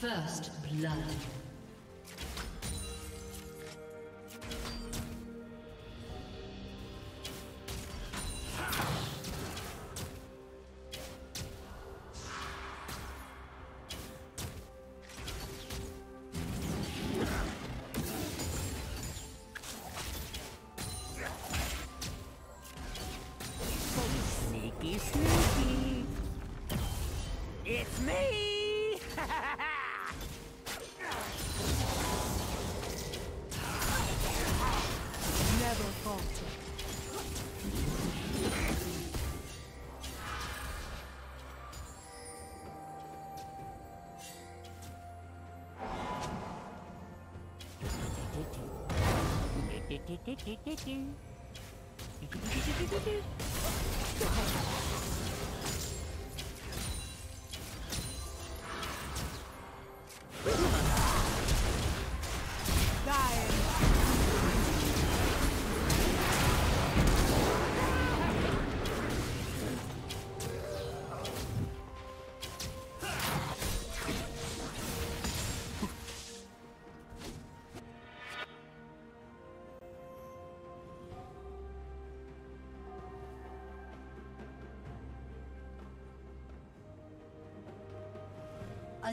First blood. A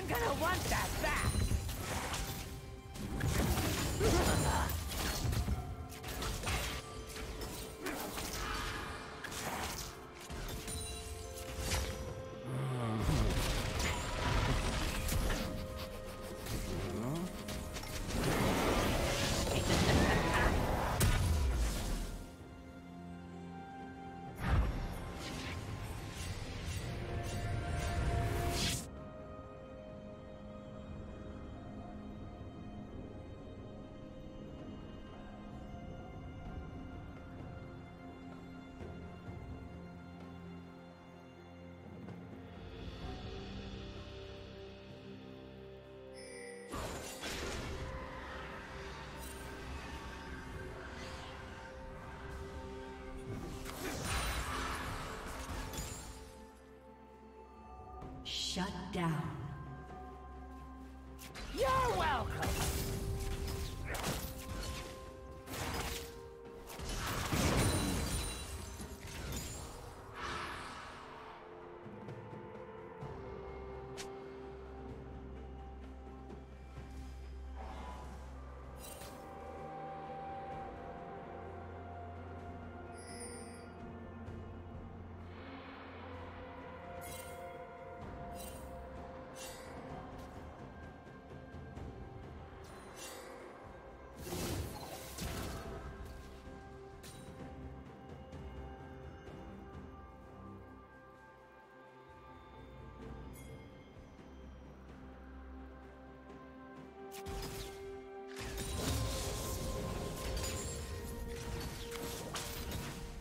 I'm gonna want that back! Shut down. You're welcome.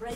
Red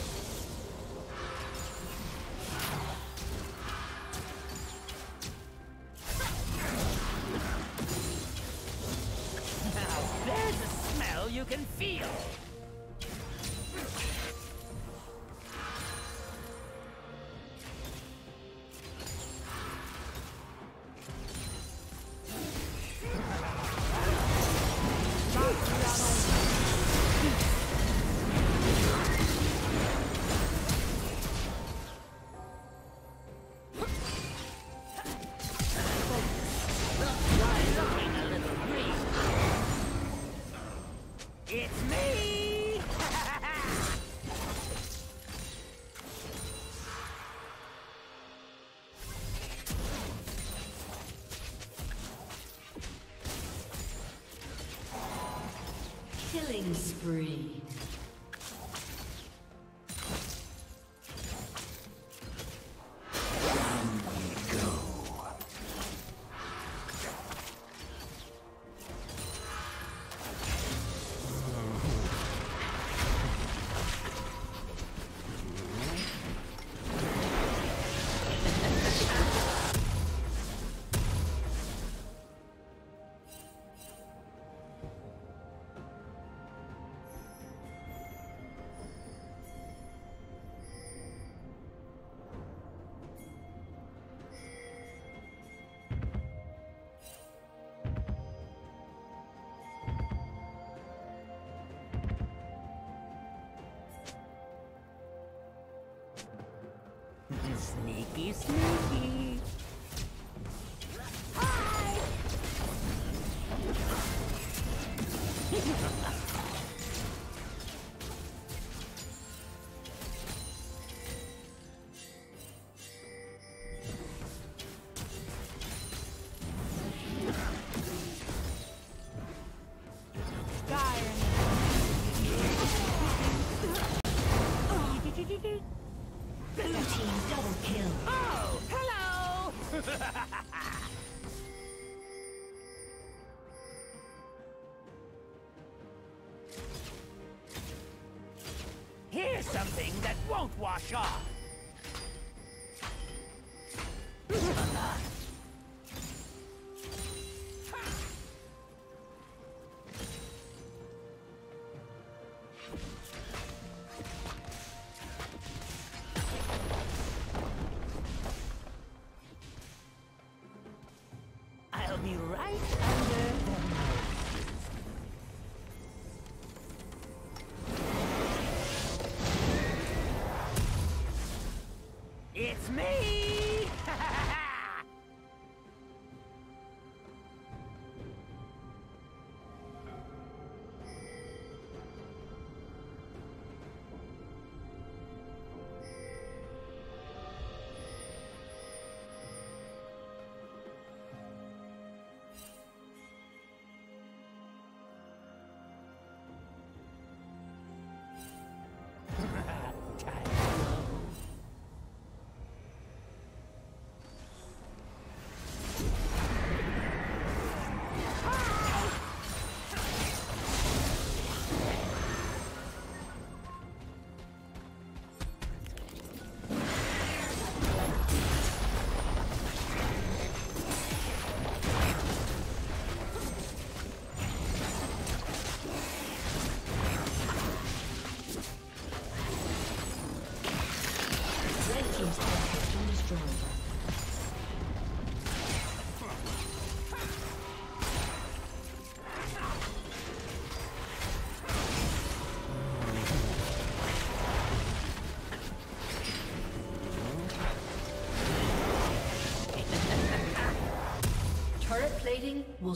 Now there's a smell you can feel. Killing spree. Sneaky, sneaky. Hi! Here's something that won't wash off. I'll be right under them. It's me! Turret plating will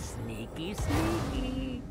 Sneaky, sneaky.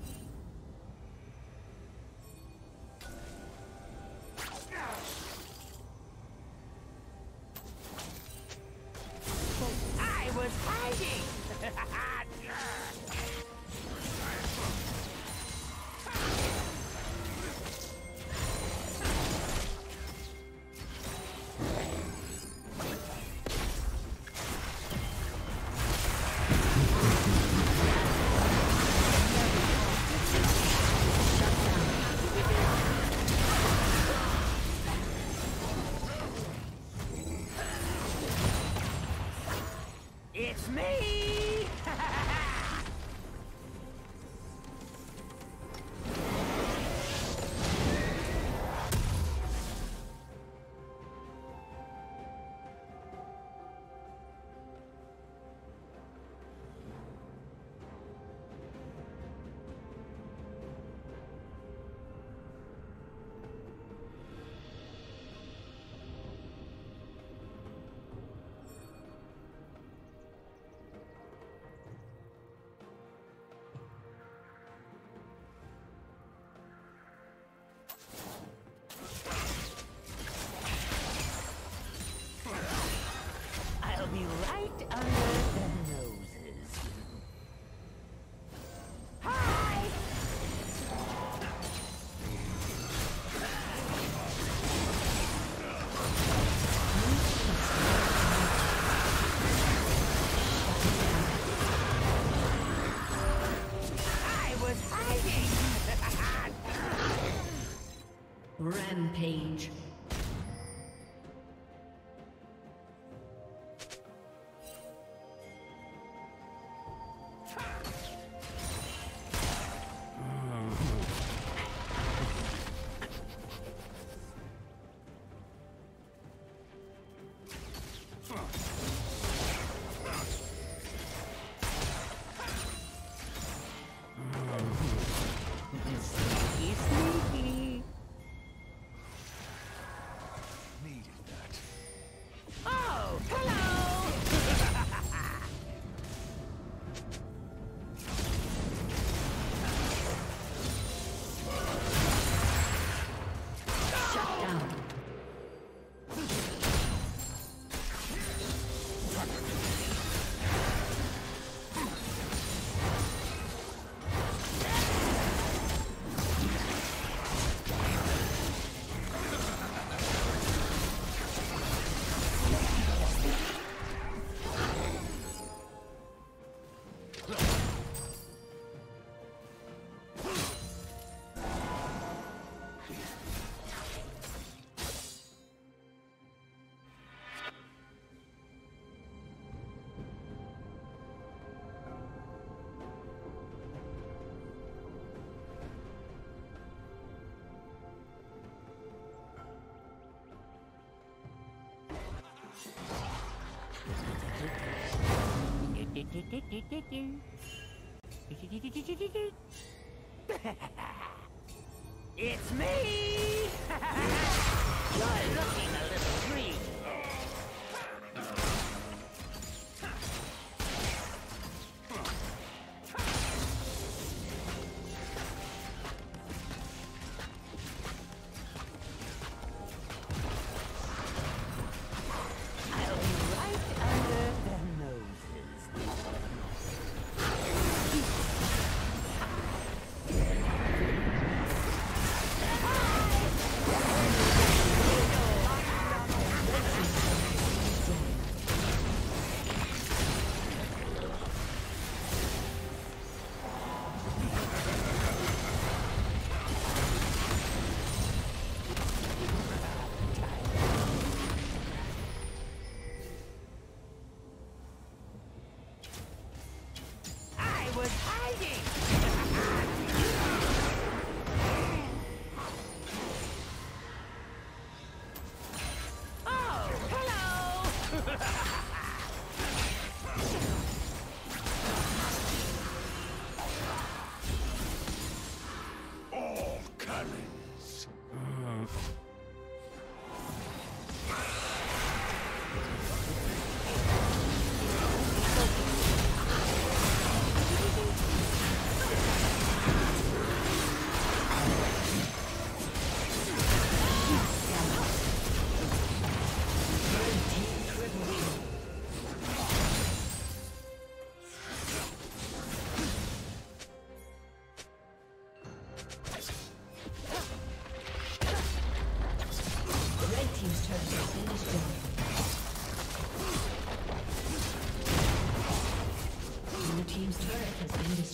Rampage. It's me! You're looking a little green.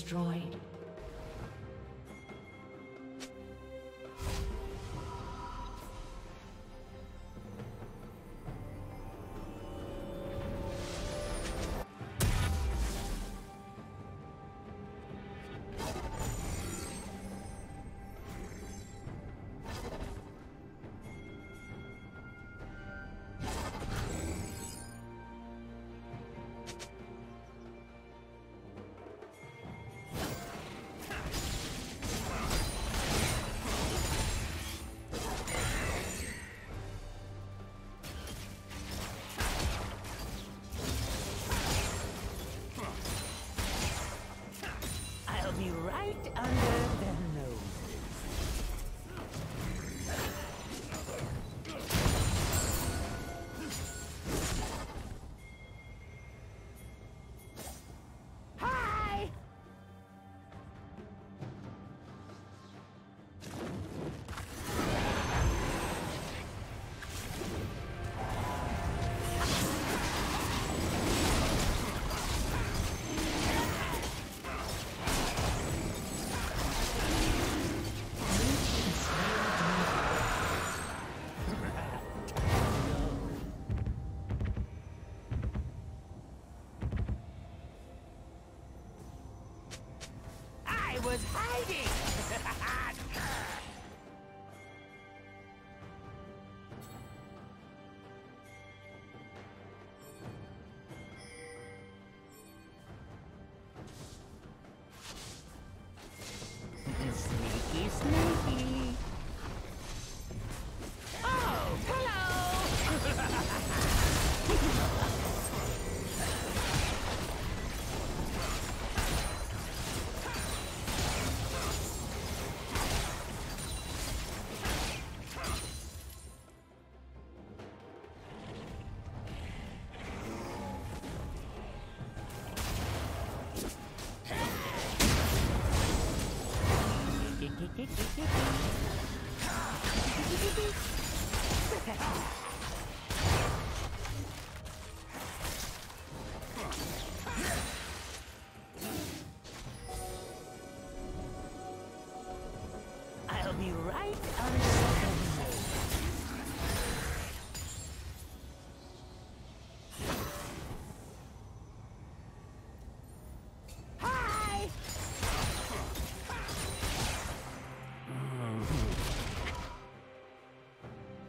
destroyed. Was hiding! Sneaky, sneaky! Oh, hello! I'll be right on.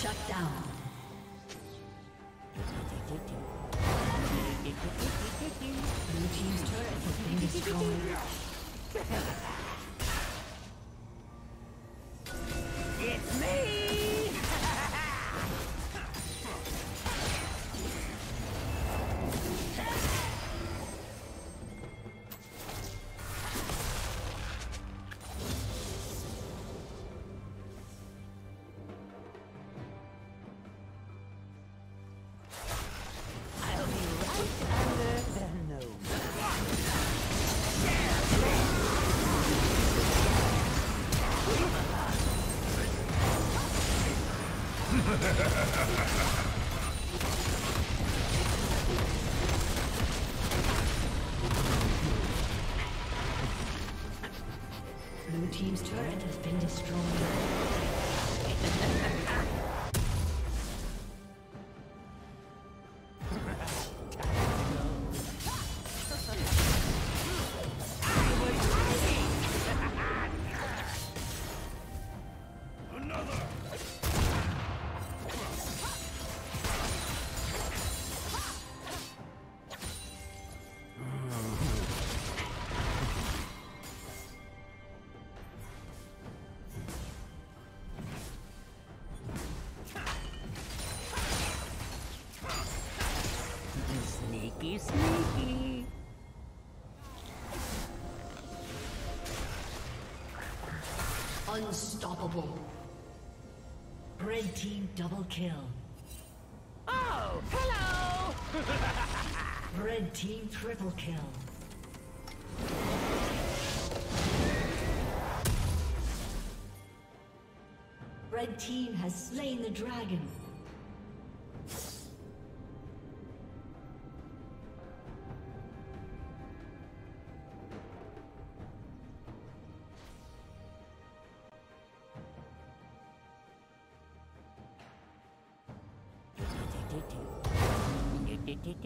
Shut down. It's me! Blue team's turret has been destroyed. Sneaky. Unstoppable. Red team double kill. Oh, hello! Red team triple kill. Red team has slain the dragon.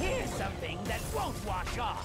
Here's something that won't wash off.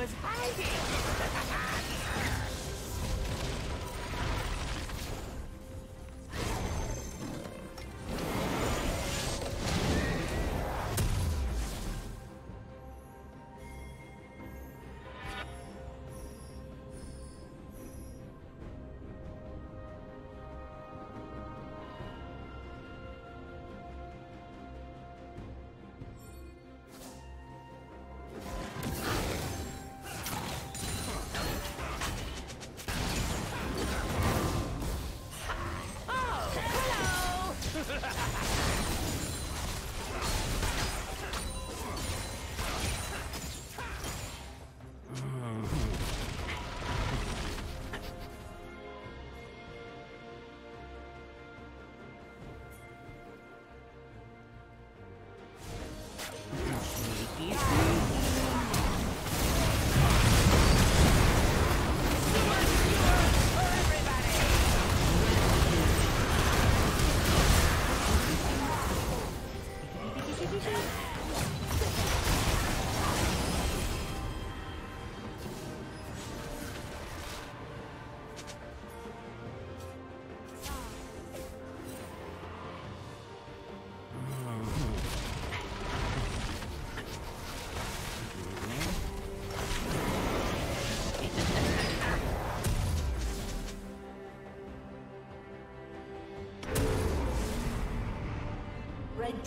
was hiding. The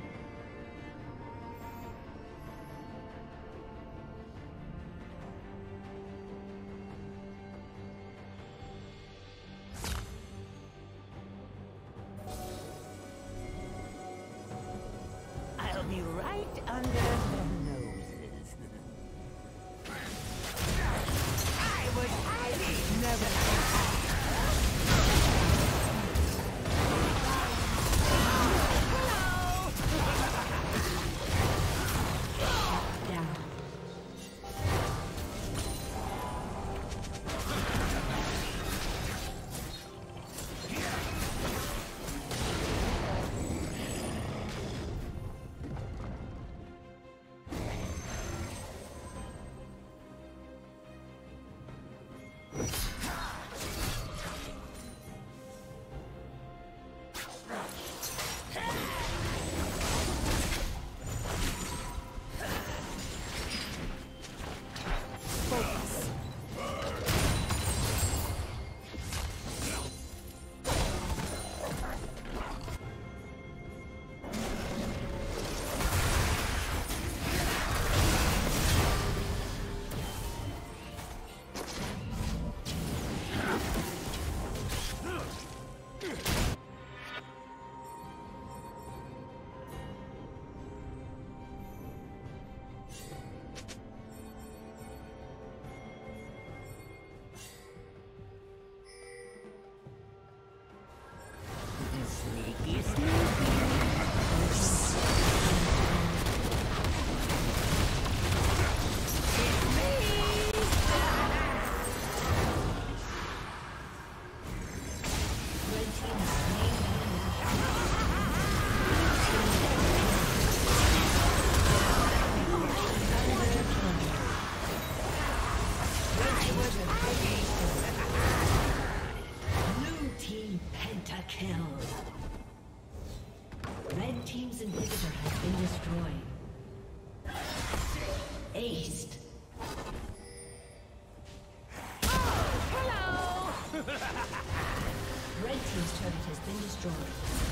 I'll be right under her noses. I was hiding. Never. Red team's turret has been destroyed.